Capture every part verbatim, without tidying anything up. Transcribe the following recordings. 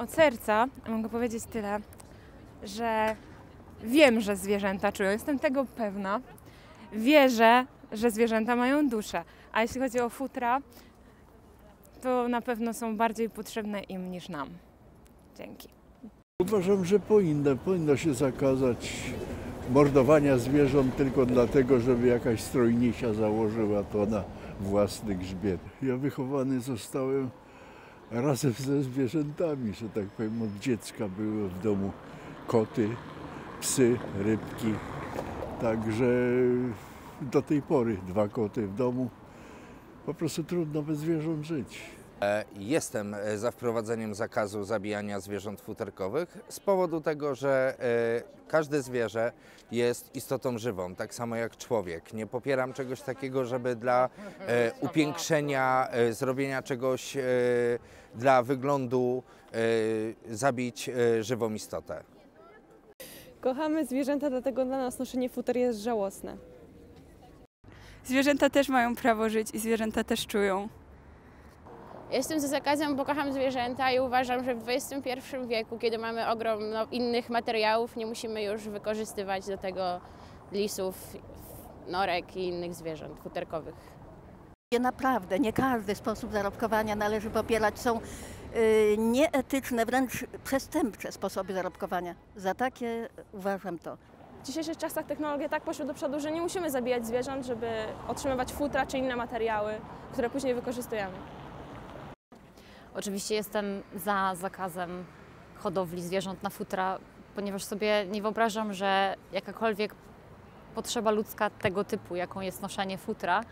Od serca mogę powiedzieć tyle, że wiem, że zwierzęta czują, jestem tego pewna. Wierzę, że zwierzęta mają duszę, a jeśli chodzi o futra, to na pewno są bardziej potrzebne im niż nam. Dzięki. Uważam, że powinno, powinno się zakazać mordowania zwierząt tylko dlatego, żeby jakaś strojnisia założyła to na własny grzbiet. Ja wychowany zostałem razem ze zwierzętami, że tak powiem, od dziecka były w domu koty, psy, rybki. Także do tej pory dwa koty w domu. Po prostu trudno bez zwierząt żyć. Jestem za wprowadzeniem zakazu zabijania zwierząt futerkowych z powodu tego, że każde zwierzę jest istotą żywą, tak samo jak człowiek. Nie popieram czegoś takiego, żeby dla upiększenia, zrobienia czegoś dla wyglądu zabić żywą istotę. Kochamy zwierzęta, dlatego dla nas noszenie futer jest żałosne. Zwierzęta też mają prawo żyć i zwierzęta też czują. Jestem za zakazem, bo kocham zwierzęta i uważam, że w dwudziestym pierwszym wieku, kiedy mamy ogrom no, innych materiałów, nie musimy już wykorzystywać do tego lisów, norek i innych zwierząt futerkowych. Naprawdę, nie każdy sposób zarobkowania należy popierać. Są yy, nieetyczne, wręcz przestępcze sposoby zarobkowania. Za takie uważam to. W dzisiejszych czasach technologia tak poszła do przodu, że nie musimy zabijać zwierząt, żeby otrzymywać futra czy inne materiały, które później wykorzystujemy. Oczywiście jestem za zakazem hodowli zwierząt na futra, ponieważ sobie nie wyobrażam, że jakakolwiek potrzeba ludzka tego typu, jaką jest noszenie futra,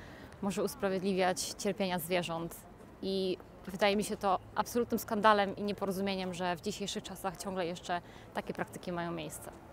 może usprawiedliwiać cierpienia zwierząt. I wydaje mi się to absolutnym skandalem i nieporozumieniem, że w dzisiejszych czasach ciągle jeszcze takie praktyki mają miejsce.